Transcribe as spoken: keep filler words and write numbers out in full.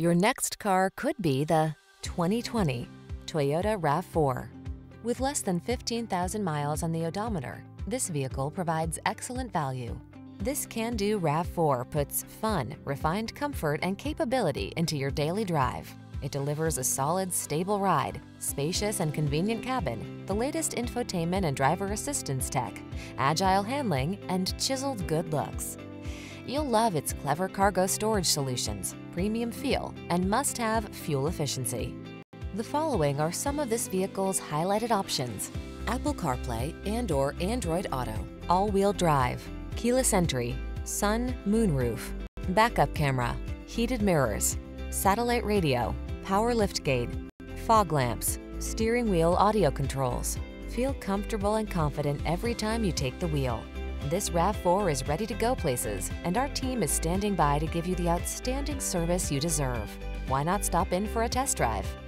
Your next car could be the twenty twenty Toyota RAV four. With less than fifteen thousand miles on the odometer, this vehicle provides excellent value. This can-do RAV four puts fun, refined comfort, and capability into your daily drive. It delivers a solid, stable ride, spacious and convenient cabin, the latest infotainment and driver assistance tech, agile handling, and chiseled good looks. You'll love its clever cargo storage solutions, premium feel, and must-have fuel efficiency. The following are some of this vehicle's highlighted options: Apple CarPlay and or Android Auto, all-wheel drive, keyless entry, sun, moonroof, backup camera, heated mirrors, satellite radio, power liftgate, fog lamps, steering wheel audio controls. Feel comfortable and confident every time you take the wheel. This RAV four is ready to go places, and our team is standing by to give you the outstanding service you deserve. Why not stop in for a test drive?